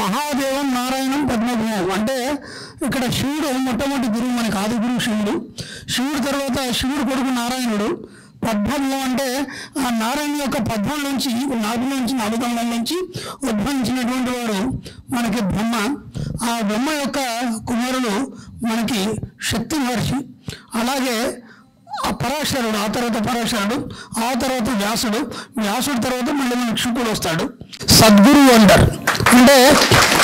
మహాదేవన్ నారాయణ పద్మనాభ అంటే ఇక్కడ శివుడు మొట్టమొదటి గురువు మనకి ఆది గురువు శివుడు. శివుడు తర్వాత శివుడు కొడుకు నారాయణుడు. పద్మనాభం అంటే ఆ నారాయణ యొక్క పద్మం నుంచి నాభి నుంచి నాలుగండం నుంచి ఉద్భవించినటువంటి వాడు మనకి బ్రహ్మ. ఆ బ్రహ్మ యొక్క కుమారుడు మనకి శక్తి మహర్షి. అలాగే ఆ పరాశరుడు, ఆ తర్వాత పరాశరుడు, ఆ తర్వాత వ్యాసుడు, వ్యాసుడు తర్వాత మళ్ళీ మనకు శుకుడు వస్తాడు. సద్గురువు అంటారు. అంటే